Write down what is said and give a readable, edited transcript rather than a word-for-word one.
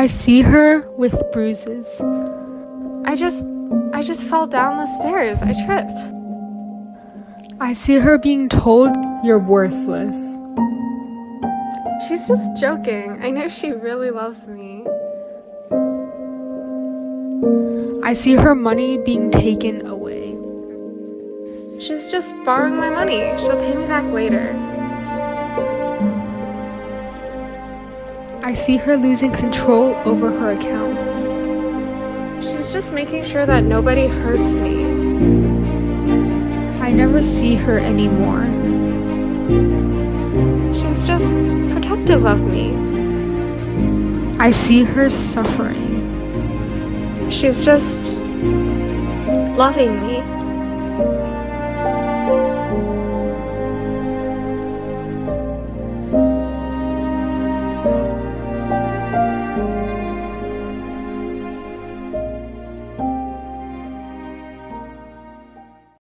I see her with bruises. I just fell down the stairs. I tripped. I see her being told you're worthless. She's just joking. I know she really loves me. I see her money being taken away. She's just borrowing my money. She'll pay me back later. I see her losing control over her accounts. She's just making sure that nobody hurts me. I never see her anymore. She's just protective of me. I see her suffering. She's just loving me.